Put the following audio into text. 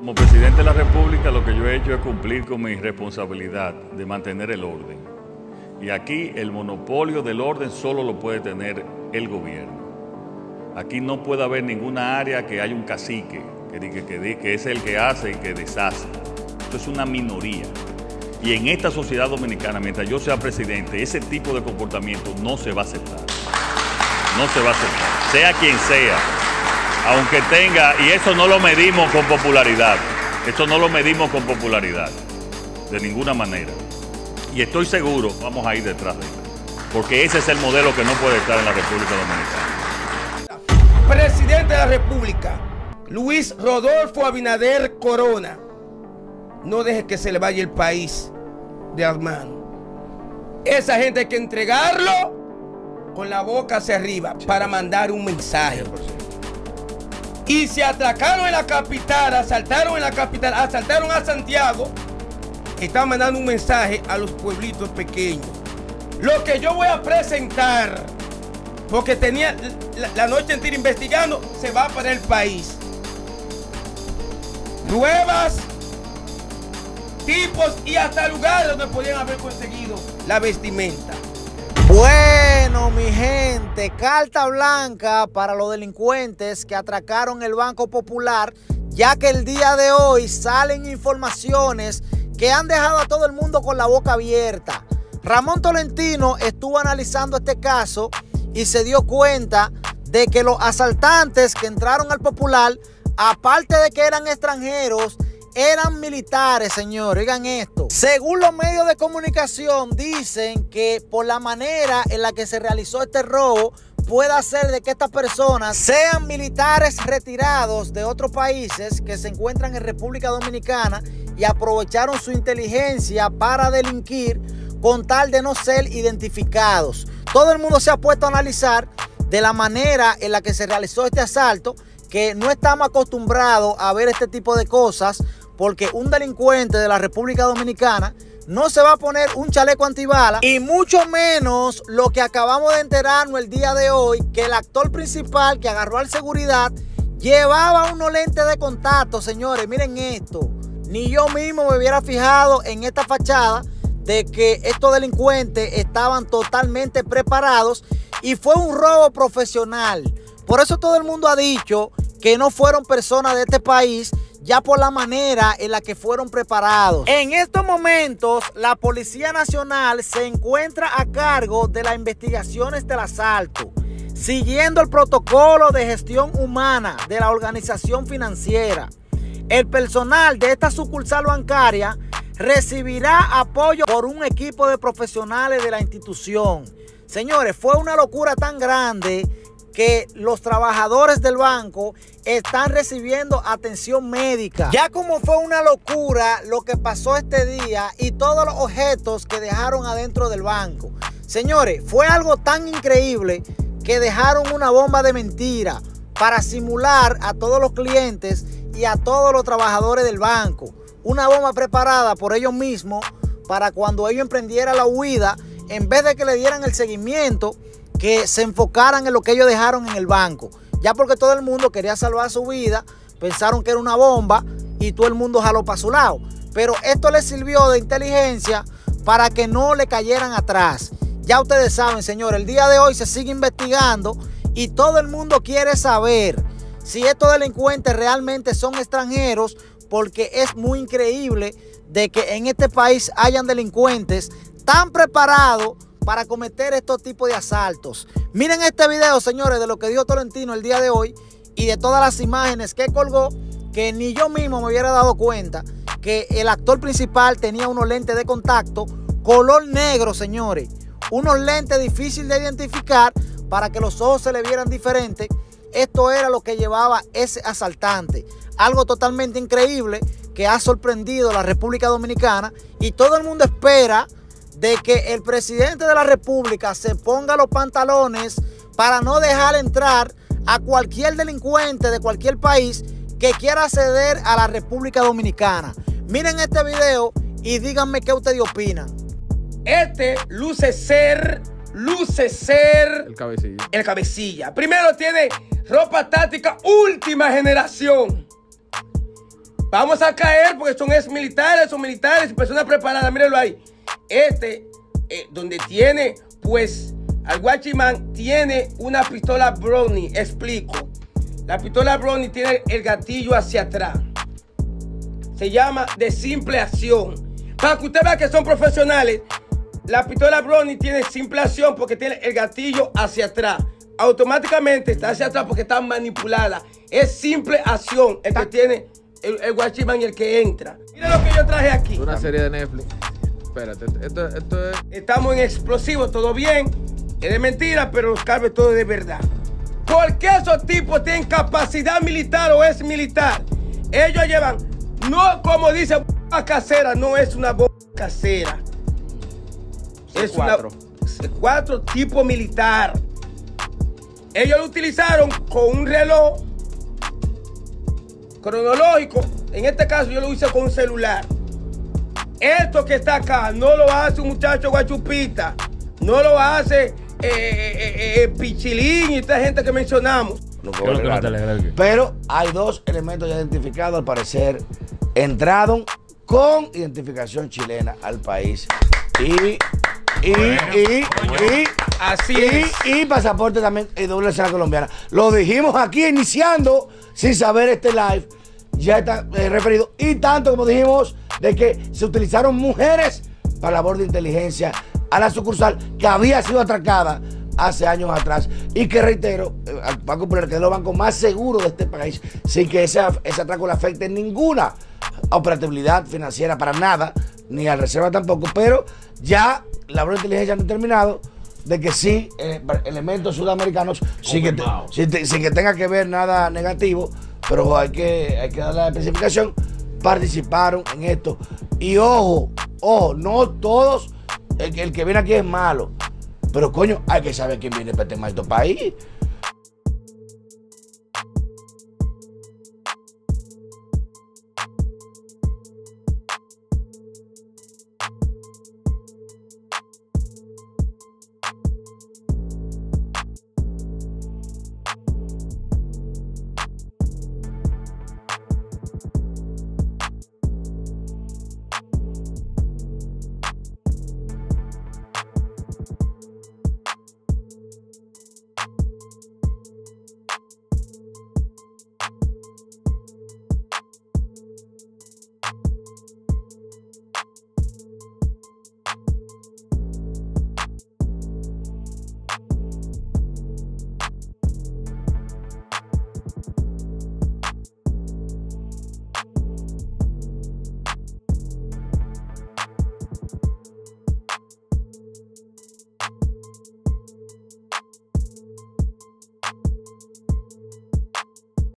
Como presidente de la República, lo que yo he hecho es cumplir con mi responsabilidad de mantener el orden. Y aquí el monopolio del orden solo lo puede tener el gobierno. Aquí no puede haber ninguna área que haya un cacique, que es el que hace y que deshace. Esto es una minoría. Y en esta sociedad dominicana, mientras yo sea presidente, ese tipo de comportamiento no se va a aceptar. No se va a aceptar, sea quien sea. Aunque tenga, y esto no lo medimos con popularidad, esto no lo medimos con popularidad, de ninguna manera. Y estoy seguro, vamos a ir detrás de él, porque ese es el modelo que no puede estar en la República Dominicana. Presidente de la República, Luis Rodolfo Abinader Corona, no deje que se le vaya el país de las manos. Esa gente hay que entregarlo con la boca hacia arriba para mandar un mensaje. Y se atracaron en la capital, asaltaron en la capital, asaltaron a Santiago. Están mandando un mensaje a los pueblitos pequeños. Lo que yo voy a presentar, porque tenía la noche entera investigando, se va para el país. Pruebas, tipos y hasta lugares donde podían haber conseguido la vestimenta. Bueno, mi gente, carta blanca para los delincuentes que atracaron el Banco Popular, ya que el día de hoy salen informaciones que han dejado a todo el mundo con la boca abierta. Ramón Tolentino estuvo analizando este caso y se dio cuenta de que los asaltantes que entraron al Popular, aparte de que eran extranjeros, eran militares, señores, oigan esto. Según los medios de comunicación, dicen que por la manera en la que se realizó este robo, puede hacer de que estas personas sean militares retirados de otros países que se encuentran en República Dominicana y aprovecharon su inteligencia para delinquir con tal de no ser identificados. Todo el mundo se ha puesto a analizar de la manera en la que se realizó este asalto, que no estamos acostumbrados a ver este tipo de cosas, porque un delincuente de la República Dominicana no se va a poner un chaleco antibala, y mucho menos lo que acabamos de enterarnos el día de hoy, que el actor principal que agarró al seguridad llevaba unos lentes de contacto, señores. Miren esto, ni yo mismo me hubiera fijado en esta fachada de que estos delincuentes estaban totalmente preparados y fue un robo profesional. Por eso todo el mundo ha dicho que no fueron personas de este país, ya por la manera en la que fueron preparados. En estos momentos, la Policía Nacional se encuentra a cargo de las investigaciones del asalto, siguiendo el protocolo de gestión humana de la organización financiera. El personal de esta sucursal bancaria recibirá apoyo por un equipo de profesionales de la institución. Señores, fue una locura tan grande que los trabajadores del banco están recibiendo atención médica. Ya como fue una locura lo que pasó este día y todos los objetos que dejaron adentro del banco. Señores, fue algo tan increíble que dejaron una bomba de mentira para simular a todos los clientes y a todos los trabajadores del banco. Una bomba preparada por ellos mismos para cuando ellos emprendieran la huida, en vez de que le dieran el seguimiento, que se enfocaran en lo que ellos dejaron en el banco. Ya porque todo el mundo quería salvar su vida, pensaron que era una bomba y todo el mundo jaló para su lado. Pero esto les sirvió de inteligencia para que no le cayeran atrás. Ya ustedes saben, señores, el día de hoy se sigue investigando y todo el mundo quiere saber si estos delincuentes realmente son extranjeros, porque es muy increíble de que en este país hayan delincuentes tan preparados para cometer estos tipos de asaltos. Miren este video, señores, de lo que dijo Tolentino el día de hoy y de todas las imágenes que colgó, que ni yo mismo me hubiera dado cuenta que el actor principal tenía unos lentes de contacto color negro, señores. Unos lentes difíciles de identificar para que los ojos se le vieran diferentes. Esto era lo que llevaba ese asaltante. Algo totalmente increíble que ha sorprendido a la República Dominicana y todo el mundo espera de que el presidente de la República se ponga los pantalones para no dejar entrar a cualquier delincuente de cualquier país que quiera acceder a la República Dominicana. Miren este video y díganme qué ustedes opinan. Este luce ser... El cabecilla. Primero tiene ropa táctica última generación. Vamos a caer porque son exmilitares, son militares, personas preparadas. Mírenlo ahí. Donde tiene, pues, al guachimán, tiene una pistola Browning. Explico. La pistola Browning tiene el gatillo hacia atrás. Se llama de simple acción. Para que usted vea que son profesionales, la pistola Browning tiene simple acción porque tiene el gatillo hacia atrás. Automáticamente está hacia atrás porque está manipulada. Es simple acción el que tiene el guachimán y el que entra. Mira lo que yo traje aquí. Una serie de Netflix. Espérate, esto es... Estamos en explosivos, todo bien. Es de mentira, pero los carros todo es de verdad. Porque esos tipos tienen capacidad militar o es militar. Ellos llevan, no como dice, bomba casera, no es una bomba casera. Es C4. Una C4 tipo militar. Ellos lo utilizaron con un reloj cronológico. En este caso yo lo hice con un celular. Esto que está acá no lo hace un muchacho guachupita. No lo hace Pichilín y esta gente que mencionamos. No puedo que pero hay dos elementos ya identificados. Al parecer entraron con identificación chilena al país. Y pasaporte también y doble sala colombiana. Lo dijimos aquí iniciando sin saber este live. Ya está referido. Y tanto como dijimos de que se utilizaron mujeres para labor de inteligencia a la sucursal que había sido atracada hace años atrás y que reitero, al Banco Popular, que es el banco más seguro de este país, sin que ese atraco le afecte en ninguna operatividad financiera para nada, ni a reserva tampoco, pero ya la labor de inteligencia han determinado de que sí, elementos sudamericanos, sin que tenga que ver nada negativo, pero hay que dar la especificación, participaron en esto. Y ojo, no todos, el que viene aquí es malo, pero coño, hay que saber quién viene para este maldito país.